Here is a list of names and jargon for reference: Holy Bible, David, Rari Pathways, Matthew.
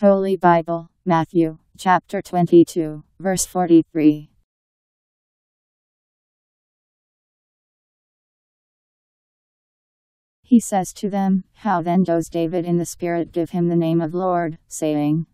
Holy Bible, Matthew, chapter 22, verse 43. He says to them, "How then does David in the Spirit give him the name of Lord, saying,